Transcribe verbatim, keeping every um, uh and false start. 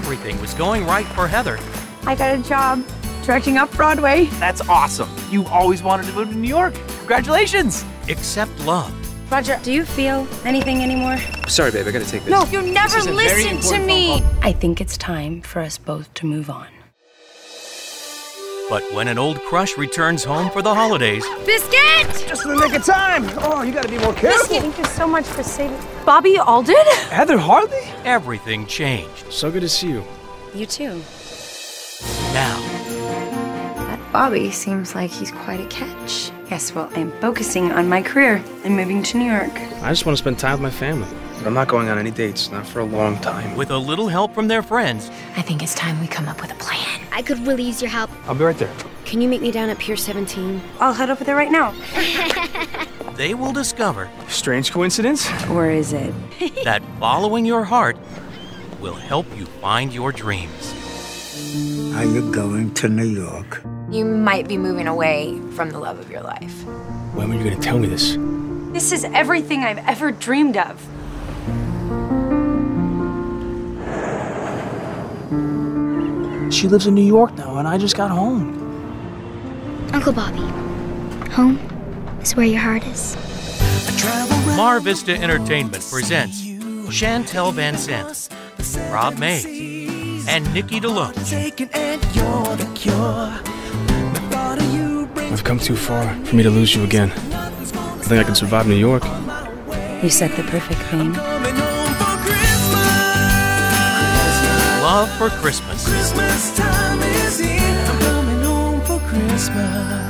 everything was going right for Heather. I got a job directing Up Broadway. That's awesome. You always wanted to move to New York. Congratulations. Except love. Roger, do you feel anything anymore? Sorry, babe, I gotta take this. No, you never listen to me. I think it's time for us both to move on. But when an old crush returns home for the holidays... Biscuit! Just in the nick of time! Oh, you gotta be more careful. Biscuit, thank you so much for saving... Bobby Alden? Heather Harley? Everything changed. So good to see you. You too. Now... That Bobby seems like he's quite a catch. Yes, well, I'm focusing on my career and moving to New York. I just want to spend time with my family. But I'm not going on any dates, not for a long time. With a little help from their friends... I think it's time we come up with a plan. I could really use your help. I'll be right there. Can you meet me down at Pier seventeen? I'll head over there right now. They will discover... Strange coincidence? Or is it? That following your heart will help you find your dreams. Are you going to New York? You might be moving away from the love of your life. When were you going to tell me this? This is everything I've ever dreamed of. She lives in New York now, and I just got home. Uncle Bobby, home is where your heart is. MarVista Entertainment presents Shantel VanSanten, Rob Mayes, and Nikki Deloach. I've come too far for me to lose you again. I think I can survive New York. You said the perfect thing. Love for Christmas. Christmas time is here. I'm coming home for Christmas.